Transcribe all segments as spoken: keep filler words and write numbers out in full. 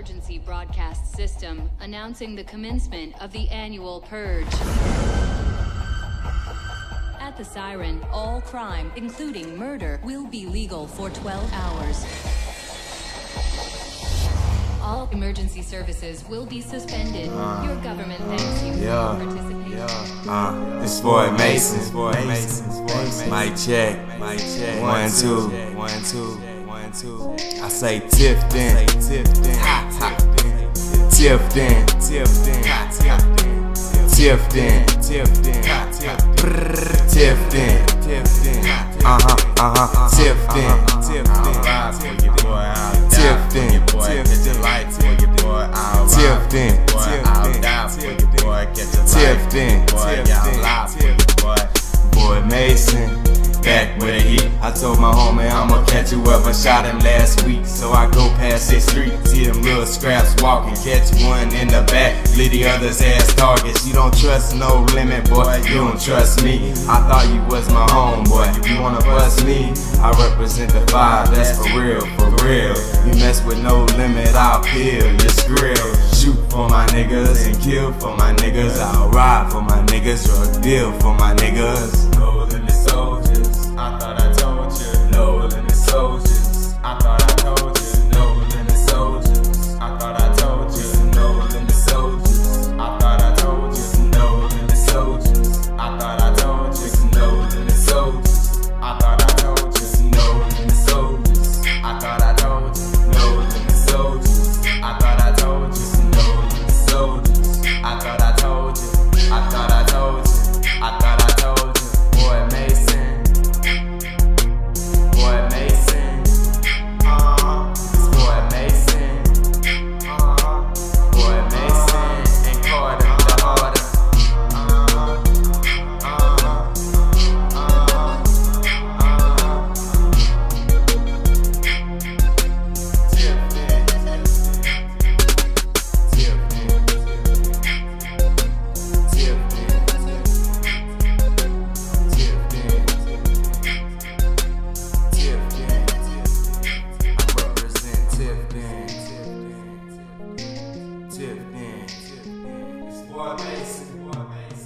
emergency broadcast system announcing the commencement of the annual purge. At the siren, all crime, including murder, will be legal for twelve hours. All emergency services will be suspended. Uh, Your government thanks you yeah, for participating. Yeah. Uh, this boy Mason. This boy Mason. Mic check. Mic check. One two. One two. One two. I say tiff then. Tiff then. Tiff then. Tiff then. Tiff then. Tiff then. Tiff then. Tiff then. Uh huh. Uh huh. Tiff then. Tiff then. Tiff then. Then, boy, I'll die for you, boy. Catch a life, then, boy. Y'all lie for you, boy. Boy Mason, back with the heat. I told my homie I'ma catch whoever shot him last week. So I go past his street, see them little scraps walking, catch one in the back, leave the others as targets. You don't trust no limit, boy. You don't trust me. I thought you was my homeboy. If you wanna bust me, I represent the five. That's for real, for real. You mess with no limit, I'll peel your grill. Shoot for my niggas and kill for my niggas. I'll ride for my niggas, drug deal for my niggas. No limit soldiers, I thought I told you. No limit soldiers, I thought I told you. No limit soldiers, I thought I told you. No limit soldiers, I thought I told you. No limit soldiers, I thought I told you. No limit soldiers, I thought I told you. No limit soldiers, I thought I told you. No limit soldiers, I thought I told you. I thought I told you, I thought I told you, I thought I told you. Boy Mason, boy Mason, uh-huh, this boy Mason, uh-huh, boy Mason, and Carter, the harder, uh-huh, uh-huh, uh-huh, uh-huh. Tip in, tip in. Tiff then, Tiff then. It's boy Mason, boy Mason.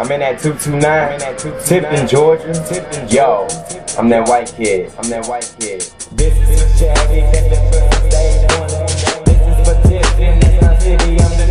I'm in that two two nine, tip in Georgia. Yo, I'm that white kid, I'm that white kid. This is Shaggy, that's the first day one. This is for Tiff in the Sun City, I'm the